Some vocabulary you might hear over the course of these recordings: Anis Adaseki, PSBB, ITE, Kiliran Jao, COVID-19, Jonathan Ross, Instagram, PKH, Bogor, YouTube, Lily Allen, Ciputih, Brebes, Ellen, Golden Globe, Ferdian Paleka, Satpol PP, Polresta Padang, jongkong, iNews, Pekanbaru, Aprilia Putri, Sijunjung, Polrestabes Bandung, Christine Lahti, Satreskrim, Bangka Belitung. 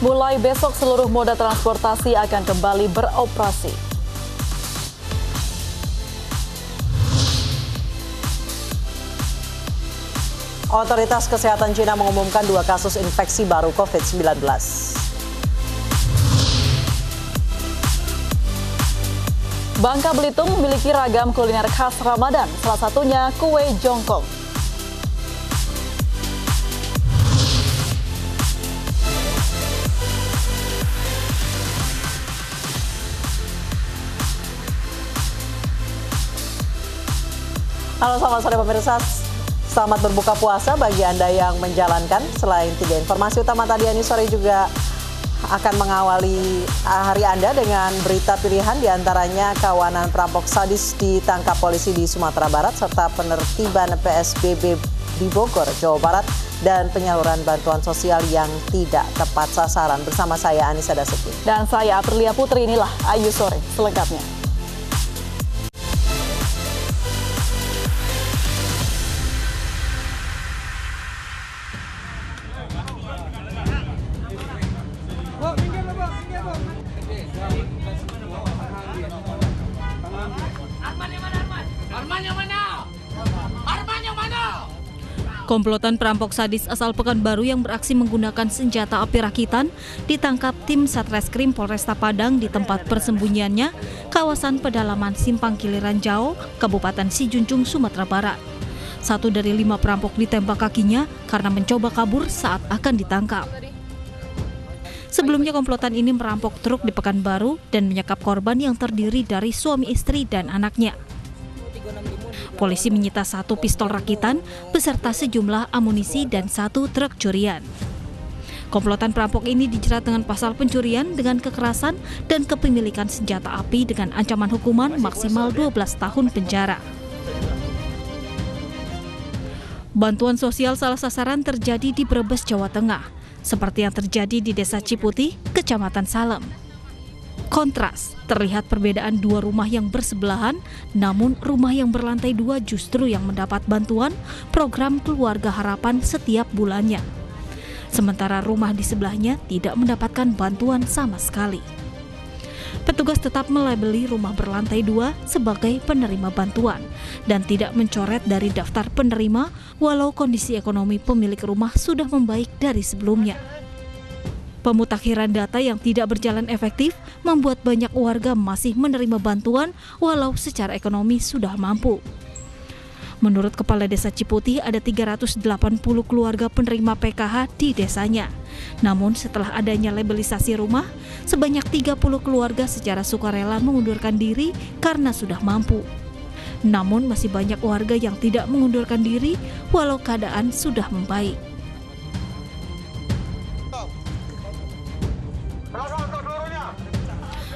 Mulai besok seluruh moda transportasi akan kembali beroperasi. Otoritas Kesehatan Cina mengumumkan 2 kasus infeksi baru COVID-19. Bangka Belitung memiliki ragam kuliner khas Ramadan, salah satunya kue jongkong. Halo, selamat sore pemirsa. Selamat berbuka puasa bagi Anda yang menjalankan. Selain 3 informasi utama tadi, Anis sore juga akan mengawali hari Anda dengan berita pilihan, diantaranya kawanan perampok sadis ditangkap polisi di Sumatera Barat, serta penertiban PSBB di Bogor, Jawa Barat, dan penyaluran bantuan sosial yang tidak tepat sasaran. Bersama saya, Anis Adaseki. Dan saya, Aprilia Putri. Inilah Ayu Sore selengkapnya. Komplotan perampok sadis asal Pekanbaru yang beraksi menggunakan senjata api rakitan ditangkap tim Satreskrim Polresta Padang di tempat persembunyiannya, kawasan pedalaman Simpang Kiliran Jao, Kabupaten Sijunjung, Sumatera Barat. 1 dari 5 perampok ditembak kakinya karena mencoba kabur saat akan ditangkap. Sebelumnya komplotan ini merampok truk di Pekanbaru dan menyekap korban yang terdiri dari suami istri dan anaknya. Polisi menyita 1 pistol rakitan beserta sejumlah amunisi dan 1 truk curian. Komplotan perampok ini dijerat dengan pasal pencurian dengan kekerasan dan kepemilikan senjata api dengan ancaman hukuman maksimal 12 tahun penjara. Bantuan sosial salah sasaran terjadi di Brebes, Jawa Tengah, seperti yang terjadi di Desa Ciputih, Kecamatan Salem. Kontras, terlihat perbedaan 2 rumah yang bersebelahan, namun rumah yang berlantai 2 justru yang mendapat bantuan program Keluarga Harapan setiap bulannya. Sementara rumah di sebelahnya tidak mendapatkan bantuan sama sekali. Petugas tetap melabeli rumah berlantai 2 sebagai penerima bantuan dan tidak mencoret dari daftar penerima walau kondisi ekonomi pemilik rumah sudah membaik dari sebelumnya. Pemutakhiran data yang tidak berjalan efektif membuat banyak warga masih menerima bantuan walau secara ekonomi sudah mampu. Menurut Kepala Desa Ciputih, ada 380 keluarga penerima PKH di desanya. Namun setelah adanya labelisasi rumah, sebanyak 30 keluarga secara sukarela mengundurkan diri karena sudah mampu. Namun masih banyak warga yang tidak mengundurkan diri walau keadaan sudah membaik.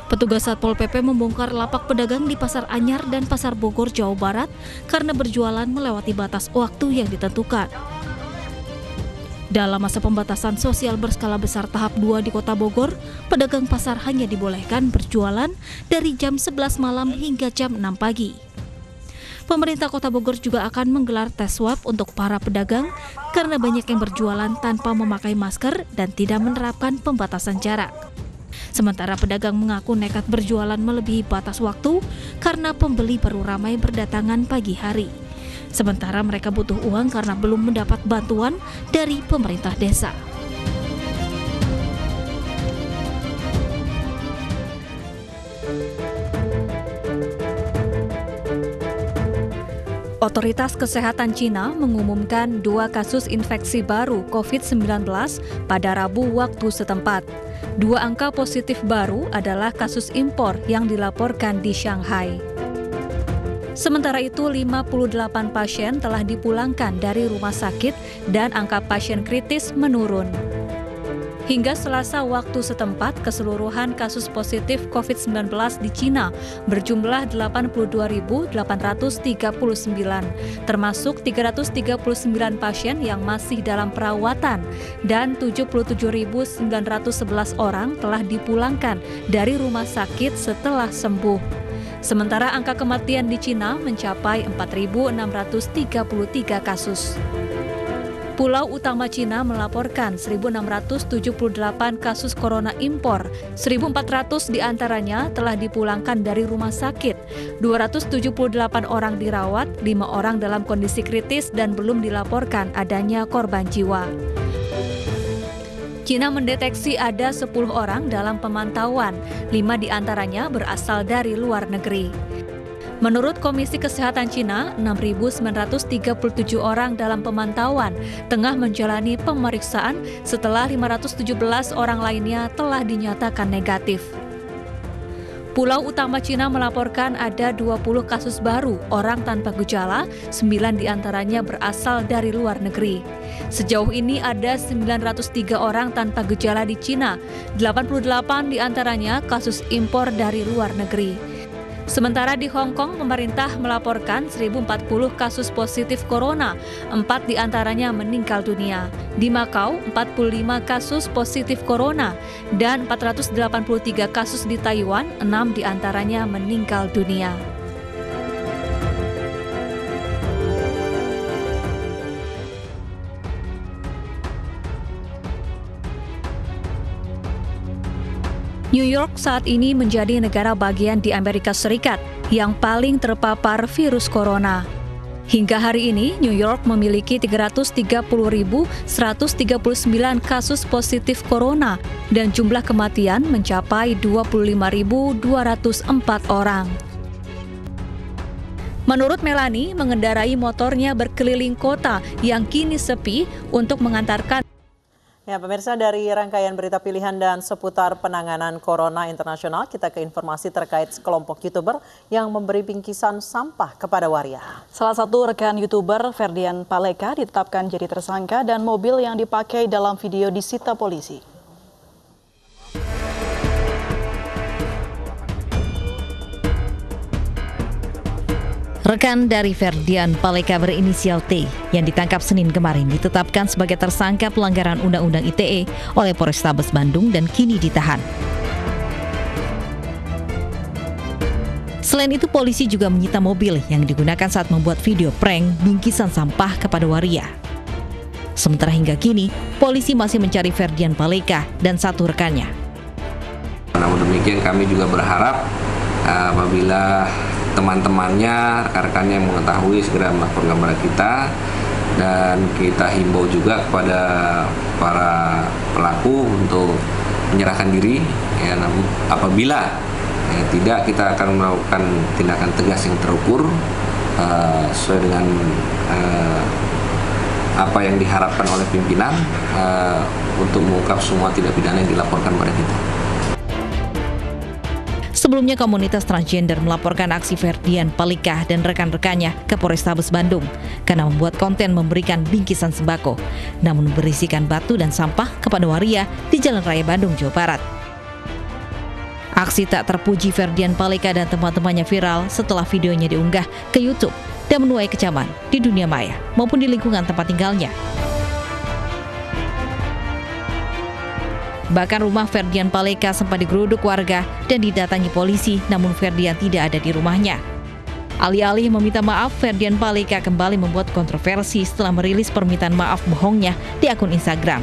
Petugas Satpol PP membongkar lapak pedagang di Pasar Anyar dan Pasar Bogor, Jawa Barat karena berjualan melewati batas waktu yang ditentukan. Dalam masa pembatasan sosial berskala besar tahap 2 di Kota Bogor, pedagang pasar hanya dibolehkan berjualan dari jam 11 malam hingga jam 6 pagi. Pemerintah Kota Bogor juga akan menggelar tes swab untuk para pedagang karena banyak yang berjualan tanpa memakai masker dan tidak menerapkan pembatasan jarak. Sementara pedagang mengaku nekat berjualan melebihi batas waktu karena pembeli baru ramai berdatangan pagi hari. Sementara mereka butuh uang karena belum mendapat bantuan dari pemerintah desa. Otoritas Kesehatan Cina mengumumkan 2 kasus infeksi baru COVID-19 pada Rabu waktu setempat. 2 angka positif baru adalah kasus impor yang dilaporkan di Shanghai. Sementara itu, 58 pasien telah dipulangkan dari rumah sakit dan angka pasien kritis menurun. Hingga Selasa waktu setempat, keseluruhan kasus positif COVID-19 di Cina berjumlah 82.839, termasuk 339 pasien yang masih dalam perawatan dan 77.911 orang telah dipulangkan dari rumah sakit setelah sembuh. Sementara angka kematian di Cina mencapai 4.633 kasus. Pulau Utama Cina melaporkan 1.678 kasus corona impor, 1.400 diantaranya telah dipulangkan dari rumah sakit, 278 orang dirawat, 5 orang dalam kondisi kritis dan belum dilaporkan adanya korban jiwa. Cina mendeteksi ada 10 orang dalam pemantauan, 5 diantaranya berasal dari luar negeri. Menurut Komisi Kesehatan Cina, 6.937 orang dalam pemantauan tengah menjalani pemeriksaan setelah 517 orang lainnya telah dinyatakan negatif. Pulau Utama Cina melaporkan ada 20 kasus baru orang tanpa gejala, 9 diantaranya berasal dari luar negeri. Sejauh ini ada 903 orang tanpa gejala di Cina, 88 diantaranya kasus impor dari luar negeri. Sementara di Hong Kong, pemerintah melaporkan 1.040 kasus positif corona, 4 diantaranya meninggal dunia. Di Makau, 45 kasus positif corona, dan 483 kasus di Taiwan, 6 diantaranya meninggal dunia. New York saat ini menjadi negara bagian di Amerika Serikat yang paling terpapar virus corona. Hingga hari ini, New York memiliki 330.139 kasus positif corona dan jumlah kematian mencapai 25.204 orang. Menurut Melanie, mengendarai motornya berkeliling kota yang kini sepi untuk mengantarkan. Ya, pemirsa, dari rangkaian berita pilihan dan seputar penanganan corona internasional, kita ke informasi terkait sekelompok YouTuber yang memberi bingkisan sampah kepada waria. Salah satu rekan YouTuber, Ferdian Paleka, ditetapkan jadi tersangka dan mobil yang dipakai dalam video disita polisi. Rekan dari Ferdian Paleka berinisial T yang ditangkap Senin kemarin ditetapkan sebagai tersangka pelanggaran Undang-Undang ITE oleh Polrestabes Bandung dan kini ditahan. Selain itu, polisi juga menyita mobil yang digunakan saat membuat video prank bingkisan sampah kepada waria. Sementara hingga kini, polisi masih mencari Ferdian Paleka dan satu rekannya. Namun demikian, kami juga berharap apabila teman-temannya, rekan-rekannya yang mengetahui segera melaporkan kepada kita, dan kita himbau juga kepada para pelaku untuk menyerahkan diri. Ya, apabila tidak, kita akan melakukan tindakan tegas yang terukur sesuai dengan apa yang diharapkan oleh pimpinan untuk mengungkap semua tindak pidana yang dilaporkan pada kita. Sebelumnya, komunitas transgender melaporkan aksi Ferdian Paleka dan rekan-rekannya ke Polrestabes Bandung karena membuat konten memberikan bingkisan sembako, namun berisikan batu dan sampah kepada waria di Jalan Raya Bandung, Jawa Barat. Aksi tak terpuji Ferdian Paleka dan teman-temannya viral setelah videonya diunggah ke YouTube dan menuai kecaman di dunia maya maupun di lingkungan tempat tinggalnya. Bahkan rumah Ferdian Paleka sempat digeruduk warga dan didatangi polisi, namun Ferdian tidak ada di rumahnya. Alih-alih meminta maaf, Ferdian Paleka kembali membuat kontroversi setelah merilis permintaan maaf bohongnya di akun Instagram.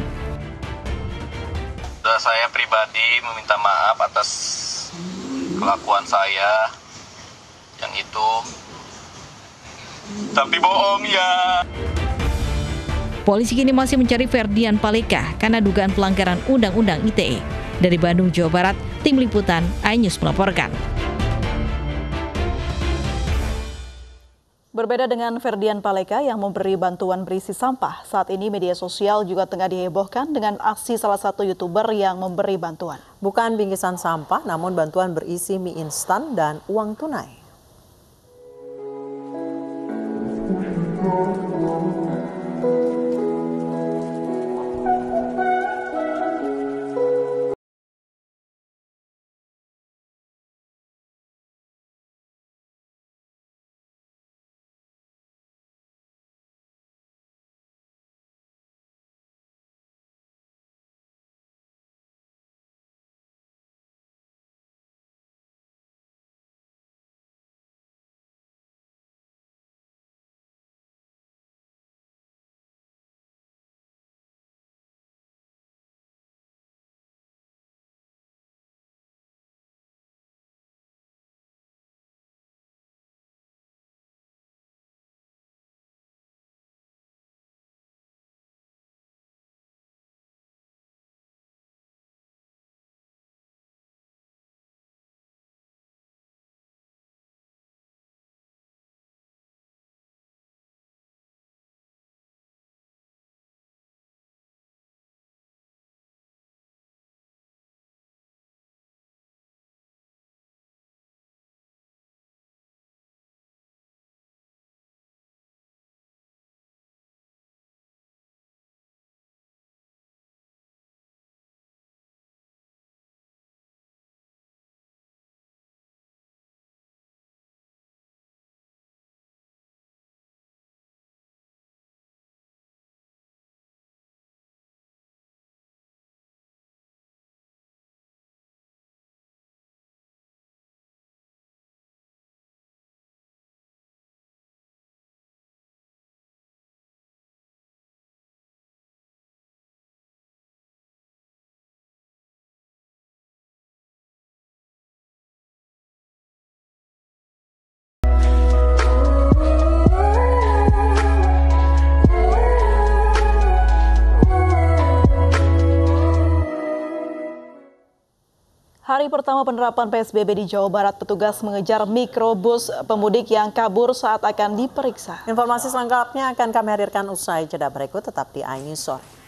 Saya pribadi meminta maaf atas kelakuan saya yang itu, tapi bohong ya. Polisi kini masih mencari Ferdian Paleka karena dugaan pelanggaran Undang-Undang ITE. Dari Bandung, Jawa Barat, Tim Liputan iNews melaporkan. Berbeda dengan Ferdian Paleka yang memberi bantuan berisi sampah, saat ini media sosial juga tengah dihebohkan dengan aksi salah satu YouTuber yang memberi bantuan. Bukan bingkisan sampah, namun bantuan berisi mie instan dan uang tunai. Hari pertama penerapan PSBB di Jawa Barat, petugas mengejar mikrobus pemudik yang kabur saat akan diperiksa. Informasi selengkapnya akan kami hadirkan usai jeda berikut, tetap di iNews sore.